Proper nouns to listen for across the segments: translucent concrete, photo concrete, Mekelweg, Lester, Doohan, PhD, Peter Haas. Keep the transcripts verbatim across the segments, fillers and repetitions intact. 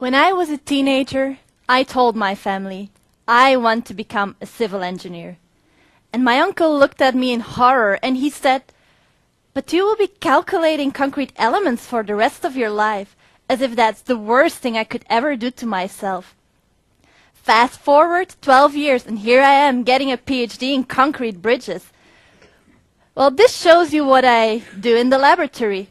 When I was a teenager, I told my family, I want to become a civil engineer. And my uncle looked at me in horror and he said, but you will be calculating concrete elements for the rest of your life, as if that's the worst thing I could ever do to myself. Fast forward twelve years and here I am getting a PhD in concrete bridges. Well, this shows you what I do in the laboratory.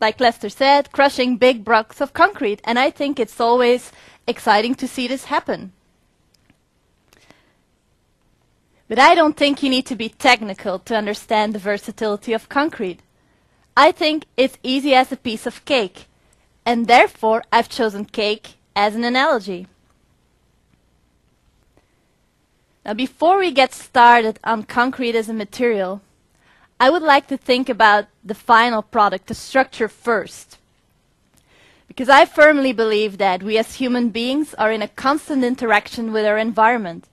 Like Lester said, crushing big blocks of concrete, and I think it's always exciting to see this happen. But I don't think you need to be technical to understand the versatility of concrete. I think it's easy as a piece of cake, and therefore I've chosen cake as an analogy. Now, before we get started on concrete as a material, I would like to think about the final product, the structure, first. Because I firmly believe that we as human beings are in a constant interaction with our environment,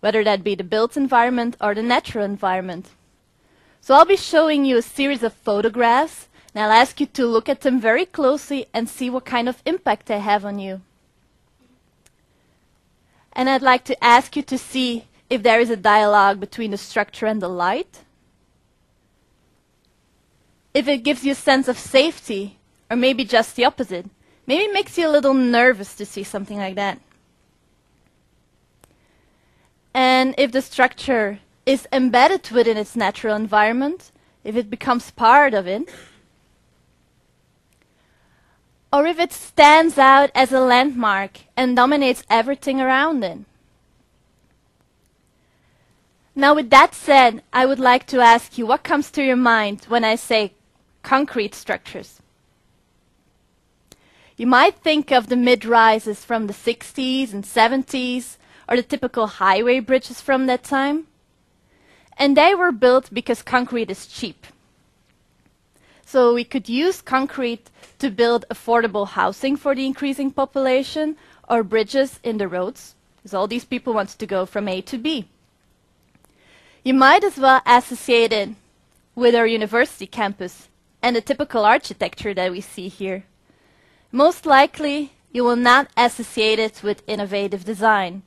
whether that be the built environment or the natural environment. So I'll be showing you a series of photographs, and I'll ask you to look at them very closely and see what kind of impact they have on you. And I'd like to ask you to see if there is a dialogue between the structure and the light, if it gives you a sense of safety, or maybe just the opposite. Maybe it makes you a little nervous to see something like that. And if the structure is embedded within its natural environment, if it becomes part of it, or if it stands out as a landmark and dominates everything around it. Now, with that said, I would like to ask you what comes to your mind when I say concrete structures. You might think of the mid-rises from the sixties and seventies, or the typical highway bridges from that time. And they were built because concrete is cheap. So we could use concrete to build affordable housing for the increasing population, or bridges in the roads, because all these people wanted to go from A to B. You might as well associate it with our university campus and the typical architecture that we see here. Most likely, you will not associate it with innovative design.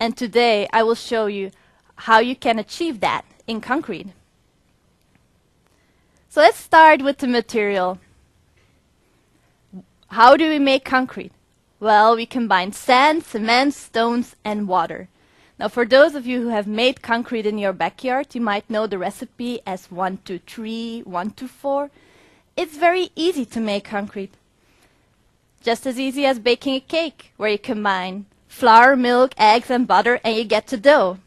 And today, I will show you how you can achieve that in concrete. So let's start with the material. How do we make concrete? Well, we combine sand, cement, stones, and water. Now, for those of you who have made concrete in your backyard, you might know the recipe as one two three, one two four. It's very easy to make concrete. Just as easy as baking a cake, where you combine flour, milk, eggs, and butter, and you get the dough.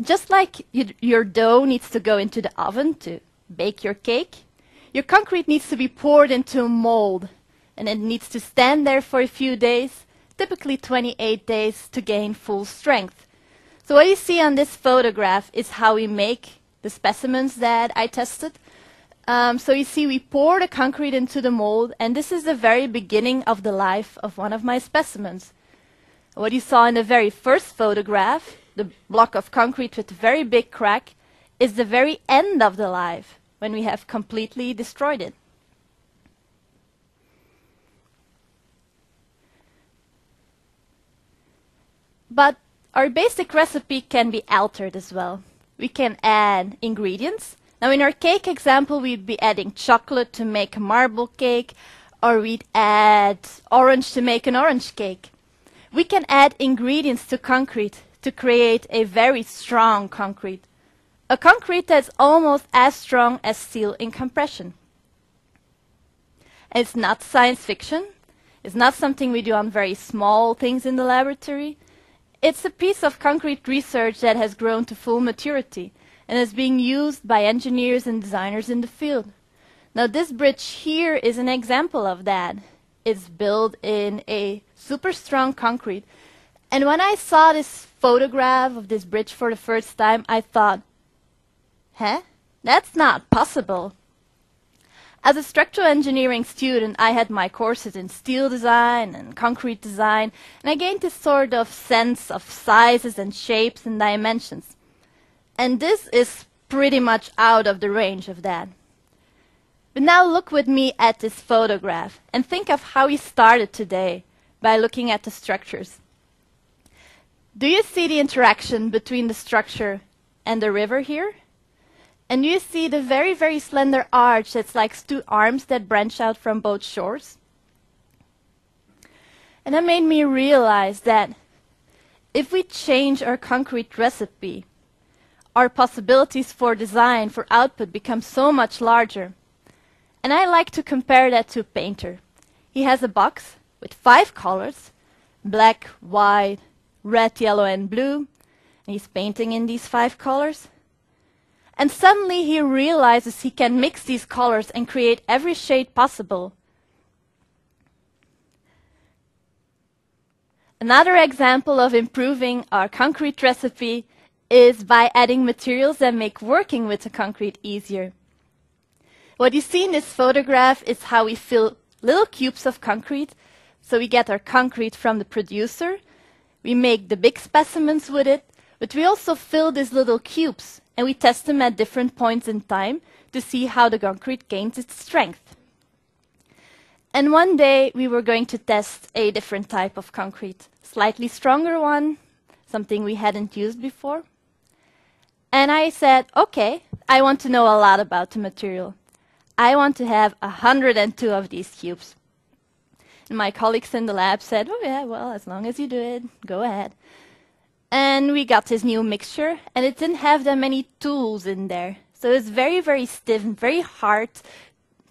Just like you, your dough needs to go into the oven to bake your cake, your concrete needs to be poured into a mold, and it needs to stand there for a few days, typically twenty-eight days, to gain full strength. So what you see on this photograph is how we make the specimens that I tested. Um, so you see, we pour the concrete into the mold, and this is the very beginning of the life of one of my specimens. What you saw in the very first photograph, the block of concrete with a very big crack, is the very end of the life, when we have completely destroyed it. But our basic recipe can be altered as well. We can add ingredients. Now, in our cake example, we'd be adding chocolate to make a marble cake, or we'd add orange to make an orange cake. We can add ingredients to concrete to create a very strong concrete, a concrete that's almost as strong as steel in compression. It's not science fiction. It's not something we do on very small things in the laboratory. It's a piece of concrete research that has grown to full maturity and is being used by engineers and designers in the field. Now, this bridge here is an example of that. It's built in a super strong concrete. And when I saw this photograph of this bridge for the first time, I thought, huh? That's not possible. As a structural engineering student, I had my courses in steel design and concrete design, and I gained this sort of sense of sizes and shapes and dimensions. And this is pretty much out of the range of that. But now look with me at this photograph and think of how we started today by looking at the structures. Do you see the interaction between the structure and the river here? And do you see the very, very slender arch that's like two arms that branch out from both shores? And that made me realize that if we change our concrete recipe, our possibilities for design, for output, become so much larger. And I like to compare that to a painter. He has a box with five colors, black, white, red, yellow and blue, and he's painting in these five colors. And suddenly he realizes he can mix these colors and create every shade possible. Another example of improving our concrete recipe is by adding materials that make working with the concrete easier. What you see in this photograph is how we fill little cubes of concrete. So we get our concrete from the producer, we make the big specimens with it, but we also fill these little cubes. And we test them at different points in time to see how the concrete gains its strength. And one day we were going to test a different type of concrete, slightly stronger one, something we hadn't used before. And I said, okay, I want to know a lot about the material. I want to have one hundred and two of these cubes. And my colleagues in the lab said, oh yeah, well, as long as you do it, go ahead. And we got this new mixture, and it didn't have that many tools in there. So it was very, very stiff and very hard.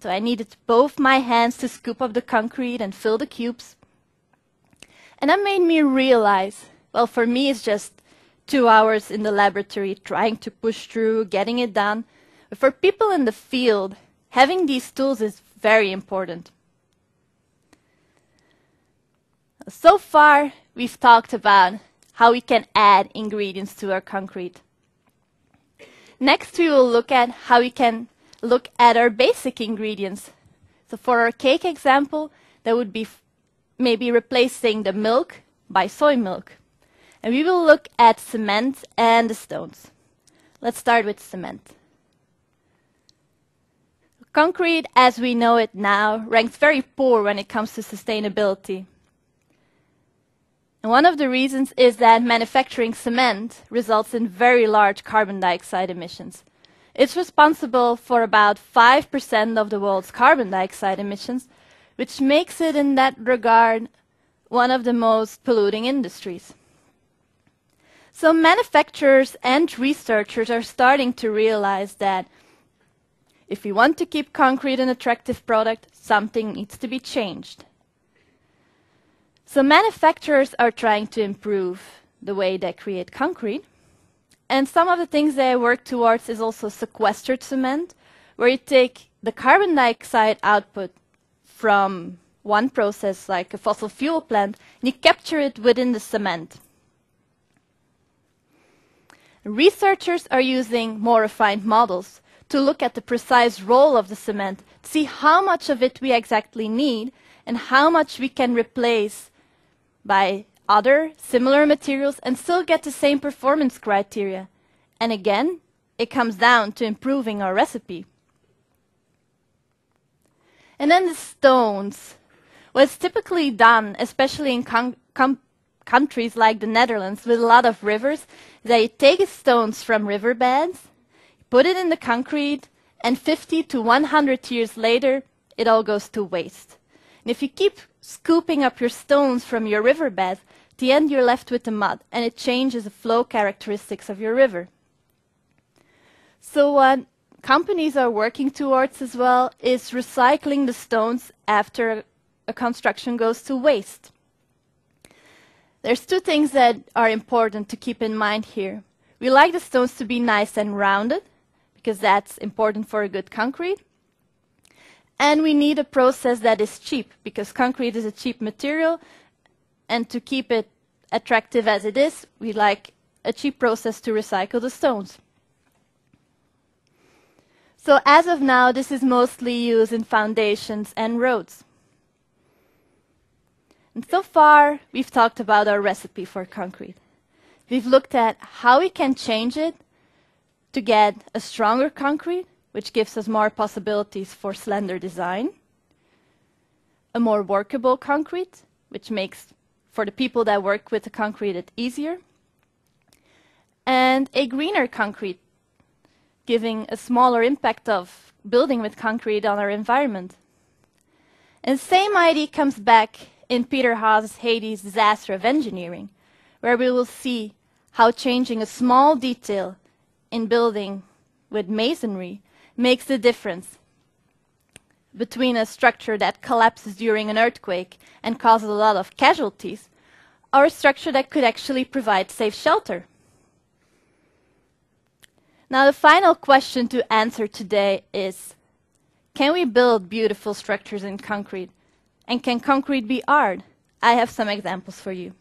So I needed both my hands to scoop up the concrete and fill the cubes. And that made me realize, well, for me it's just two hours in the laboratory trying to push through, getting it done. But for people in the field, having these tools is very important. So far, we've talked about how we can add ingredients to our concrete. Next, we will look at how we can look at our basic ingredients. So for our cake example, that would be maybe replacing the milk by soy milk. And we will look at cement and the stones. Let's start with cement. Concrete, as we know it now, ranks very poor when it comes to sustainability. One of the reasons is that manufacturing cement results in very large carbon dioxide emissions. It's responsible for about five percent of the world's carbon dioxide emissions, which makes it, in that regard, one of the most polluting industries. So manufacturers and researchers are starting to realize that if we want to keep concrete an attractive product, something needs to be changed. So manufacturers are trying to improve the way they create concrete. And some of the things they work towards is also sequestered cement, where you take the carbon dioxide output from one process, like a fossil fuel plant, and you capture it within the cement. Researchers are using more refined models to look at the precise role of the cement, to see how much of it we exactly need and how much we can replace by other similar materials and still get the same performance criteria. And again, it comes down to improving our recipe. And then the stones. What's typically done, especially in con com countries like the Netherlands with a lot of rivers, they take stones from riverbeds, put it in the concrete, and fifty to one hundred years later, it all goes to waste. And if you keep scooping up your stones from your riverbed, at the end you're left with the mud, and it changes the flow characteristics of your river. So what companies are working towards as well is recycling the stones after a construction goes to waste. There's two things that are important to keep in mind here. We like the stones to be nice and rounded, because that's important for a good concrete. And we need a process that is cheap, because concrete is a cheap material, and to keep it attractive as it is, we like a cheap process to recycle the stones. So as of now, this is mostly used in foundations and roads. And so far, we've talked about our recipe for concrete. We've looked at how we can change it to get a stronger concrete, which gives us more possibilities for slender design. A more workable concrete, which makes for the people that work with the concrete it easier. And a greener concrete, giving a smaller impact of building with concrete on our environment. And same idea comes back in Peter Haas' Hades Disaster of Engineering, where we will see how changing a small detail in building with masonry makes the difference between a structure that collapses during an earthquake and causes a lot of casualties, or a structure that could actually provide safe shelter. Now the final question to answer today is, can we build beautiful structures in concrete? And can concrete be art? I have some examples for you.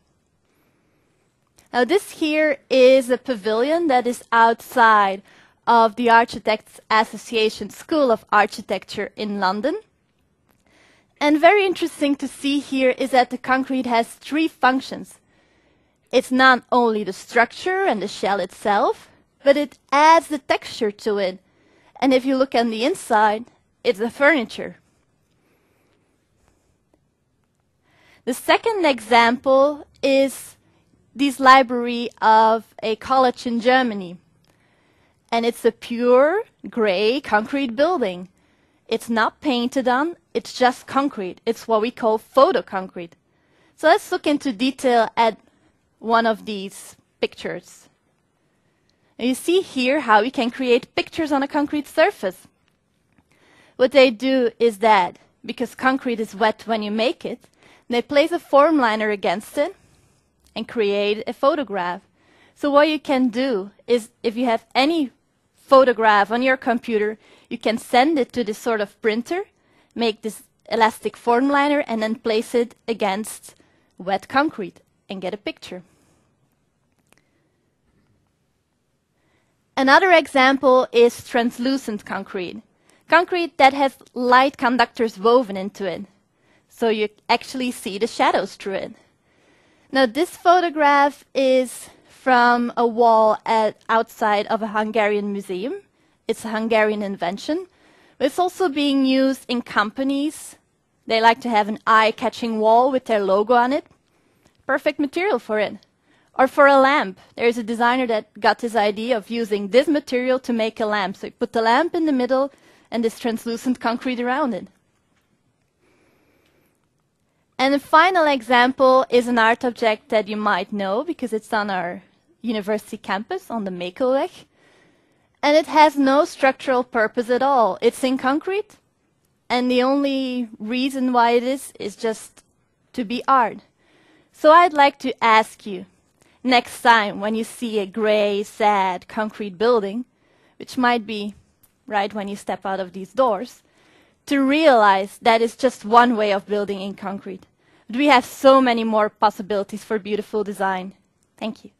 Now this here is a pavilion that is outside of the Architects Association School of Architecture in London. And very interesting to see here is that the concrete has three functions. It's not only the structure and the shell itself, but it adds the texture to it. And if you look on the inside, it's the furniture. The second example is this library of a college in Germany. And it's a pure gray concrete building. It's not painted on, it's just concrete. It's what we call photo concrete. So let's look into detail at one of these pictures. You see here how we can create pictures on a concrete surface. What they do is that, because concrete is wet when you make it, they place a form liner against it and create a photograph. So what you can do is, if you have any photograph on your computer, you can send it to this sort of printer, make this elastic form liner, and then place it against wet concrete and get a picture. Another example is translucent concrete. Concrete that has light conductors woven into it. So you actually see the shadows through it. Now this photograph is from a wall at outside of a Hungarian museum. It's a Hungarian invention. It's also being used in companies. They like to have an eye-catching wall with their logo on it. Perfect material for it. Or for a lamp. There's a designer that got this idea of using this material to make a lamp. So you put the lamp in the middle and this translucent concrete around it. And the final example is an art object that you might know because it's on our university campus on the Mekelweg. And it has no structural purpose at all. It's in concrete. And the only reason why it is is just to be art. So I'd like to ask you, next time when you see a gray, sad concrete building, which might be right when you step out of these doors, to realize that it's just one way of building in concrete. But we have so many more possibilities for beautiful design. Thank you.